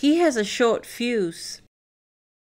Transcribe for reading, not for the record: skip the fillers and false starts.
He has a short fuse.